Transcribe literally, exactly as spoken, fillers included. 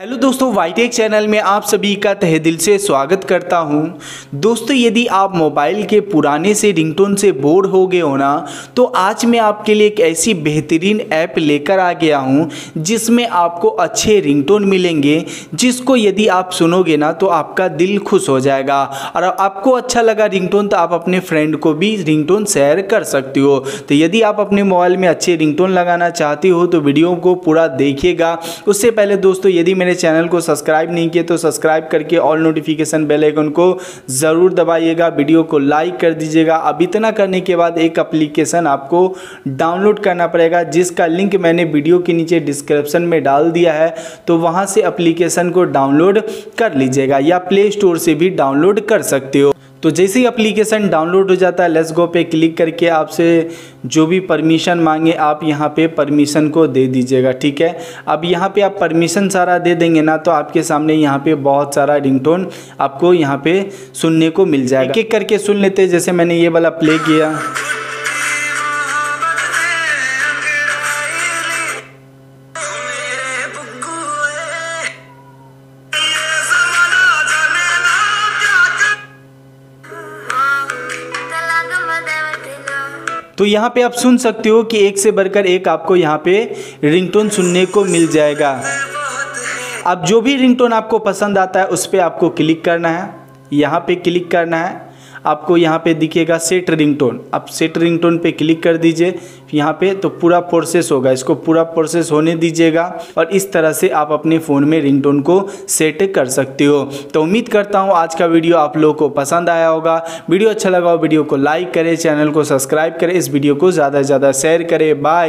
Hello दोस्तों, Y take channel में आप सभी का तहे दिल से स्वागत करता हूं। दोस्तों, यदि आप मोबाइल के पुराने से रिंगटोन से बोर हो गए हो ना, तो आज मैं आपके लिए एक ऐसी बेहतरीन ऐप लेकर आ गया हूं जिसमें आपको अच्छे रिंगटोन मिलेंगे, जिसको यदि आप सुनोगे ना तो आपका दिल खुश हो जाएगा। और आपको अच्छा लगा रिंगटोन तो आप अपने फ्रेंड को भी रिंगटोन शेयर कर सकते हो। तो यदि आप अपने मोबाइल में अच्छे रिंगटोन लगाना चाहते हो तो वीडियो को पूरा देखिएगा। उससे पहले दोस्तों, यदि चैनल को सब्सक्राइब नहीं किए तो सब्सक्राइब करके ऑल नोटिफिकेशन बेल आइकन को जरूर दबाइएगा, वीडियो को लाइक कर दीजिएगा। अब इतना करने के बाद एक एप्लीकेशन आपको डाउनलोड करना पड़ेगा, जिसका लिंक मैंने वीडियो के नीचे डिस्क्रिप्शन में डाल दिया है, तो वहां से एप्लीकेशन को डाउनलोड कर लीजिएगा या प्ले स्टोर से भी डाउनलोड कर सकते हो। तो जैसे ही एप्लीकेशन डाउनलोड हो जाता है, लेट्स गो पे क्लिक करके आपसे जो भी परमिशन मांगे आप यहाँ पे परमिशन को दे दीजिएगा। ठीक है, अब यहाँ पे आप परमिशन सारा दे देंगे ना तो आपके सामने यहाँ पे बहुत सारा रिंगटोन आपको यहाँ पे सुनने को मिल जाएगा। एक-एक करके सुन लेते हैं। जैसे मैंने ये वाला प्ले किया, तो यहाँ पे आप सुन सकते हो कि एक से बढ़कर एक आपको यहाँ पे रिंगटोन सुनने को मिल जाएगा। अब जो भी रिंगटोन आपको पसंद आता है उस पर आपको क्लिक करना है। यहाँ पे क्लिक करना है, आपको यहाँ पे दिखेगा सेट रिंगटोन। आप सेट रिंगटोन पे क्लिक कर दीजिए यहाँ पे, तो पूरा प्रोसेस होगा। इसको पूरा प्रोसेस होने दीजिएगा और इस तरह से आप अपने फ़ोन में रिंगटोन को सेट कर सकते हो। तो उम्मीद करता हूँ आज का वीडियो आप लोगों को पसंद आया होगा। वीडियो अच्छा लगा हो वीडियो को लाइक करें, चैनल को सब्सक्राइब करें, इस वीडियो को ज़्यादा से ज़्यादा शेयर करें। बाय।